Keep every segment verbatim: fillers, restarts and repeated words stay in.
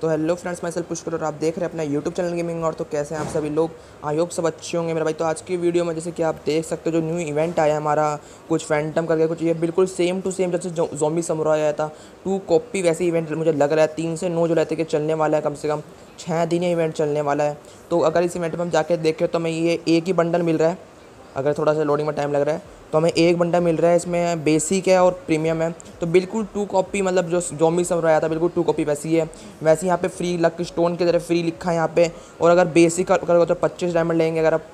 तो hello friends, मैं self push करो और आप देख रहे हैं अपना यूट्यूब चैनल गेमिंग। और तो कैसे हैं आप सभी लोग? आई होप सब अच्छे होंगे मेरे भाई। तो आज की वीडियो में जैसे कि आप देख सकते हो जो न्यू इवेंट आया हमारा कुछ फैंटम करके कुछ, ये बिल्कुल सेम टू सेम जैसे ज़ॉम्बी समुराई आया था टू कॉपी वैसे इवेंट मुझे लग रहा है तीन से नौ जुलाई तक चलने वाला है। कम से कम छः दिन ये इवेंट चलने वाला है। तो अगर इस इवेंट में हम जाकर देखें तो हमें ये एक ही बंडल मिल रहा है। अगर थोड़ा सा लोडिंग में टाइम लग रहा है तो हमें एक बंडल मिल रहा है। इसमें बेसिक है और प्रीमियम है। तो बिल्कुल टू कॉपी, मतलब जो ज़ॉम्बी समुराई आया था बिल्कुल टू कॉपी वैसी है वैसे। यहाँ पे फ्री लक स्टोन की तरह फ्री लिखा है यहाँ पे। और अगर बेसिक करोगे तो पच्चीस डायमंड लेंगे, अगर आप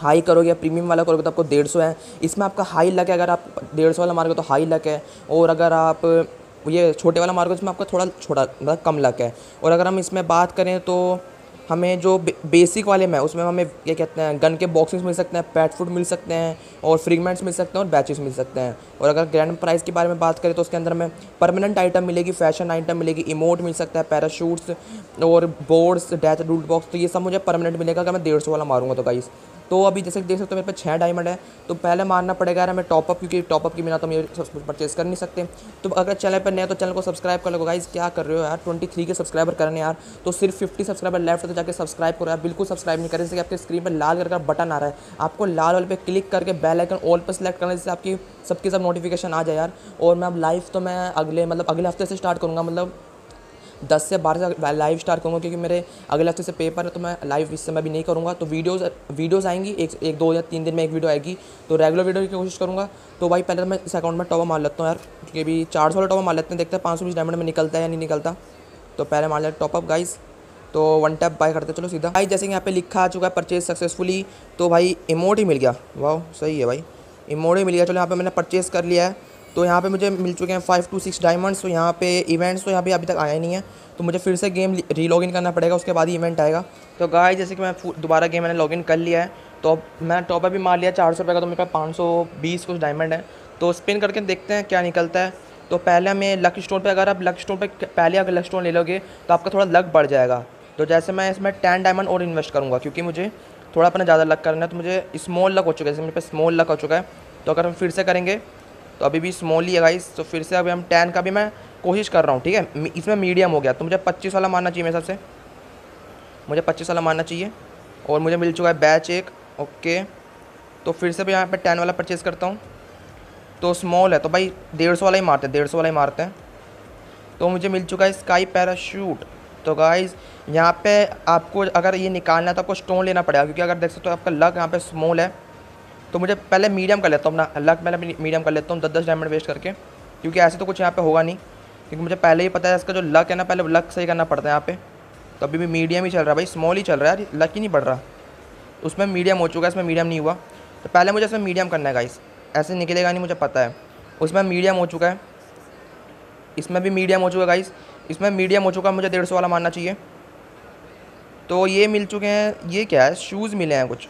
हाई करोगे या प्रीमियम वाला करोगे तो आपको डेढ़ सौ है। इसमें आपका हाई लक है, अगर आप डेढ़ सौ वाला मारोगे तो हाई लक है। और अगर आप ये छोटे वाला मारोगे इसमें आपका थोड़ा छोटा मतलब कम लक है। और अगर हम इसमें बात करें तो हमें जो बे, बेसिक वाले में उसमें हमें क्या कहते हैं गन के बॉक्सेस मिल सकते हैं, पैट फूड मिल सकते हैं और फ्रीगमेंट्स मिल सकते हैं और बैचेस मिल सकते हैं। और अगर ग्रैंड प्राइज़ के बारे में बात करें तो उसके अंदर हमें परमानेंट आइटम मिलेगी, फैशन आइटम मिलेगी, इमोट मिल सकता है, पैराशूट्स और बोर्ड्स, डेथ रूट बॉक्स। तो ये सब मुझे परमानेंट मिलेगा अगर मैं डेढ़ सौ वाला मारूंगा तो गाइस। तो अभी जैसे देख सकते हो मेरे पास छः डायमंड है। तो पहले मारना पड़ेगा यार हमें टॉपअप, क्योंकि टॉपअप के बिना तो हम ये परचेज़ कर नहीं सकते। तो अगर चैनल पर नया तो चैनल को सब्सक्राइब कर लो गाइस। क्या कर रहे हो यार, तेईस के सब्सक्राइबर करने यार, तो सिर्फ पचास सब्सक्राइबर लेफ्ट, तो जाकर सब्सक्राइब करो यार। बिल्कुल सब्सक्राइब नहीं करें, जैसे कि आपके स्क्रीन पर लाल कलर का बटन आ रहा है, आपको लाल वाले पे क्लिक करके बेल आइकन ऑल पर सेलेक्ट करना, जिससे आपकी सबकी सब नोटिफिकेशन आ जाए यार। और मैं अब लाइव तो मैं अगले मतलब अगले हफ्ते से स्टार्ट करूँगा, मतलब दस से बारह से लाइव स्टार्ट करूँगा, क्योंकि मेरे अगले हफ्ते से पेपर है तो मैं लाइव इस समय भी नहीं करूँगा। तो वीडियोस वीडियोस आएंगी, एक एक दो या तीन दिन में एक वीडियो आएगी। तो रेगुलर वीडियो की कोशिश करूँगा। तो भाई पहले तो मैं इस अकाउंट में टॉप मार लेता हूँ यार, क्योंकि अभी चार सौ वाला टॉप मार लेते हैं, देखते हैं पाँच सौ बीस डायमंड में निकलता है या नहीं निकलता। तो पहले मार लेते टॉपअप गाइस। तो वन टैप बाय करते चलो सीधा भाई। जैसे कि यहाँ पर लिखा आ चुका है परचेज सक्सेसफुली, तो भाई इमोट ही मिल गया। वाह सही है भाई, इमोट ही मिल गया। चलो यहाँ पर मैंने परचेज़ कर लिया है। तो यहाँ पे मुझे मिल चुके हैं फाइव टू सिक्स डायमंड्स। तो यहाँ पे इवेंट्स तो यहाँ पे अभी तक आया ही नहीं है, तो मुझे फिर से गेम रीलॉग इन करना पड़ेगा, उसके बाद ही इवेंट आएगा। तो गाइस जैसे कि मैं दोबारा गेम मैंने लॉगिन कर लिया है। तो अब मैंने टॉपअप भी मार लिया चार सौ रुपये का, तो मेरे पास पाँच सौ बीस कुछ डायमंड है। तो स्पिन करके देखते हैं क्या निकलता है। तो पहले हमें लक स्टोन पर, अगर आप लक स्टोन पर पहले अगर लक स्टोन ले लोगे तो आपका थोड़ा लक बढ़ जाएगा। तो जैसे मैं इसमें टेन डायमंड और इन्वेस्ट करूँगा, क्योंकि मुझे थोड़ा अपना ज़्यादा लक करना है। तो मुझे स्मॉल लक हो चुका है, जैसे मेरे पास स्मॉल लक हो चुका है। तो अगर हम फिर से करेंगे तो अभी भी स्मॉल ही है गाइस। तो फिर से अभी हम टेन का भी मैं कोशिश कर रहा हूँ, ठीक है। इसमें मीडियम हो गया, तो मुझे पच्चीस वाला मारना चाहिए मेरे हिसाब से, मुझे पच्चीस वाला मारना चाहिए। और मुझे मिल चुका है बैच एक, ओके। तो फिर से भी यहाँ पे टेन वाला परचेज़ करता हूँ। तो स्मॉल है तो भाई डेढ़ सौ वाला ही मारते हैं, डेढ़ सौ वाला ही मारते हैं। तो मुझे मिल चुका है स्काई पैराशूट। तो गाइस यहाँ पर आपको अगर ये निकालना है तो आपको स्टोन लेना पड़ेगा, क्योंकि अगर देख सकते हो आपका लक यहाँ पर स्मॉल है। तो मुझे पहले मीडियम कर लेता हूँ अपना लक, मैंने मीडियम कर लेता हूँ दस दस डायमंड वेस्ट करके, क्योंकि ऐसे तो कुछ यहाँ पे होगा नहीं, क्योंकि मुझे पहले ही पता है इसका जो लक है ना पहले लक सही करना पड़ता है यहाँ पे। तो अभी भी मीडियम ही चल रहा है भाई, स्मॉल ही चल रहा है, लक ही नहीं बढ़ रहा। उसमें मीडियम हो चुका है, इसमें मीडियम नहीं हुआ। तो पहले मुझे इसमें मीडियम करना है गाइस, ऐसे निकलेगा नहीं मुझे पता है। उसमें मीडियम हो चुका है, इसमें भी मीडियम हो चुका है गाइस, इसमें मीडियम हो चुका है, मुझे डेढ़ सौ वाला मारना चाहिए। तो ये मिल चुके हैं, ये क्या है, शूज़ मिले हैं कुछ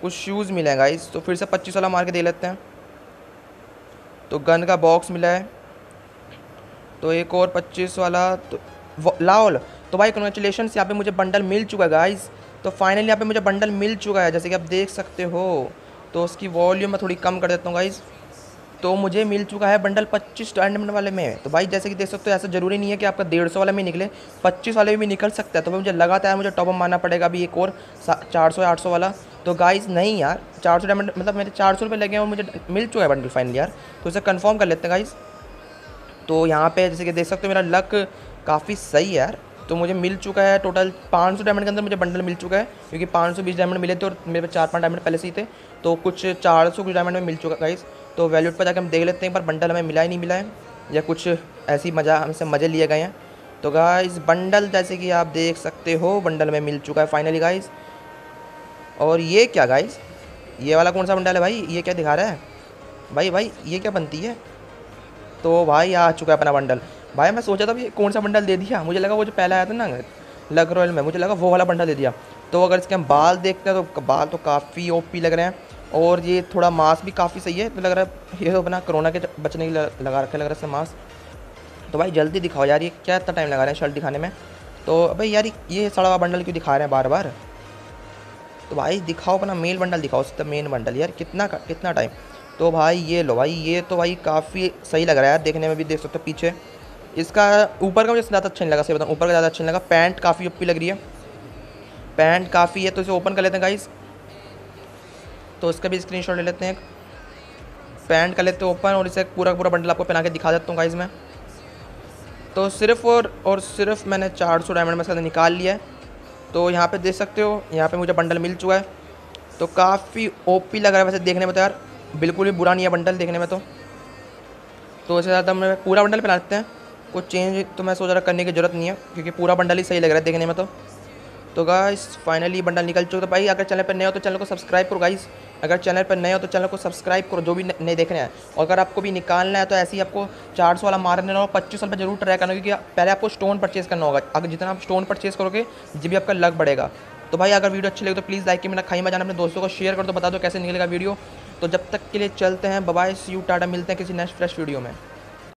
कुछ शूज़ मिले हैं गाइस। तो फिर से पच्चीस वाला मार के दे लेते हैं। तो गन का बॉक्स मिला है, तो एक और पच्चीस वाला, तो लाओल। तो भाई कॉन्ग्रेचुलेशन, यहाँ पे मुझे बंडल मिल चुका है गाइस। तो फाइनली यहाँ पे मुझे बंडल मिल चुका है, जैसे कि आप देख सकते हो। तो उसकी वॉल्यूम मैं थोड़ी कम कर देता हूँ गाइस। तो मुझे मिल चुका है बंडल पच्चीस डायमंड वाले में। तो भाई जैसे कि देख सकते हो ऐसा ज़रूरी नहीं है कि आपका डेढ़ सौ वाले में निकले, पच्चीस वाले भी निकल सकता है। तो भाई मुझे लगातार मुझे टॉपअप मारना पड़ेगा अभी एक और चार सौ या आठ सौ वाला। तो गाइस नहीं यार, चार सौ डायमंड मतलब मेरे चार सौ रुपये लगे हैं और मुझे मिल चुका है बंडल फाइनली यार। तो इसे कंफर्म कर लेते हैं गाइस। तो यहाँ पे जैसे कि देख सकते हो मेरा लक काफ़ी सही है यार। तो मुझे मिल चुका है टोटल पाँच सौ डायमंड के अंदर मुझे बंडल मिल चुका है, क्योंकि पाँच सौ बीस डायमंड मिले थे और मेरे पे चार पाँच डायमंड पहले से ही थे। तो कुछ चार सौ कुछ डायमंड में मिल चुका है गाइस। तो वैल्यूट पर जाकर हम देख लेते हैं पर बंडल हमें मिला ही नहीं मिला है, या कुछ ऐसी मज़ा हमसे मज़े लिए गए हैं। तो गाइस बंडल जैसे कि आप देख सकते हो बंडल में मिल चुका है फाइनली गाइस। और ये क्या गाइस, ये वाला कौन सा बंडल है भाई, ये क्या दिखा रहा है भाई, भाई ये क्या बनती है। तो भाई आ चुका है अपना बंडल। भाई मैं सोचा था ये कौन सा बंडल दे दिया, मुझे लगा वो जो पहला आया था ना लक रॉयल में, मुझे लगा वो वाला बंडल दे दिया। तो अगर इसके हम बाल देखते हैं तो बाल तो काफ़ी ओपी लग रहे हैं, और ये थोड़ा मास्क भी काफ़ी सही है। तो लग रहा है ये तो अपना कोरोना के बचने के लिए लगा रखा है, लग रहा है इससे मास्क। तो भाई जल्दी दिखाओ यार, ये क्या इतना टाइम लगा रहे हैं शर्ट दिखाने में। तो भाई यार ये सड़ा बंडल क्यों दिखा रहे हैं बार बार। तो भाई दिखाओ अपना मेन बंडल, दिखाओ उसका मेन बंडल यार, कितना कितना टाइम। तो भाई ये लो भाई, ये तो भाई काफ़ी सही लग रहा है यार देखने में भी, देख सकते हो पीछे इसका ऊपर का मुझे ज़्यादा अच्छा नहीं लगा, सही बताऊँ ऊपर का ज़्यादा अच्छा नहीं लगा। पैंट काफ़ी ओपी लग रही है, पैंट काफ़ी है तो इसे ओपन कर लेते हैं गाइस। तो इसका भी स्क्रीनशॉट ले लेते हैं, पैंट कर लेते हैं ओपन और इसे पूरा पूरा बंडल आपको पहना के दिखा देता हूँ गाइस मैं। तो सिर्फ और और सिर्फ मैंने चार सौ डायमंड में इसका निकाल लिया है। तो यहाँ पे देख सकते हो, यहाँ पे मुझे बंडल मिल चुका है। तो काफ़ी ओपी लग रहा है वैसे देखने में, तो यार बिल्कुल भी बुरा नहीं है बंडल देखने में। तो तो इससे ज़्यादा मैं पूरा बंडल पहना लेते हैं, कुछ चेंज तो मैं सोच रहा करने की ज़रूरत नहीं है क्योंकि पूरा बंडल ही सही लग रहा है देखने में। तो तो गाइस फाइनली बंडल निकल चुका। तो भाई अगर चैनल पर नए हो तो चैनल को सब्सक्राइब करो गाइस, अगर चैनल पर नए हो तो चैनल को सब्सक्राइब करो जो भी नए देख रहे हैं। और अगर आपको भी निकालना है तो ऐसे ही आपको चार सौ वाला मारने ना हो, पच्चीस सौ पर जरूर ट्राई करना क्योंकि पहले आपको स्टोन परचेज़ करना होगा। अगर जितना आप स्टोन परचेज़ करोगे जी भी आपका लक बढ़ेगा। तो भाई अगर वीडियो अच्छी लगे तो प्लीज़ लाइक के मेरा खाई में जाना, अपने दोस्तों को शेयर कर दो, बता दो कैसे निकलेगा वीडियो। तो जब तक के लिए चलते हैं, bye bye, see you, Tata, मिलते हैं किसी नेक्स्ट फ्रेश वीडियो में।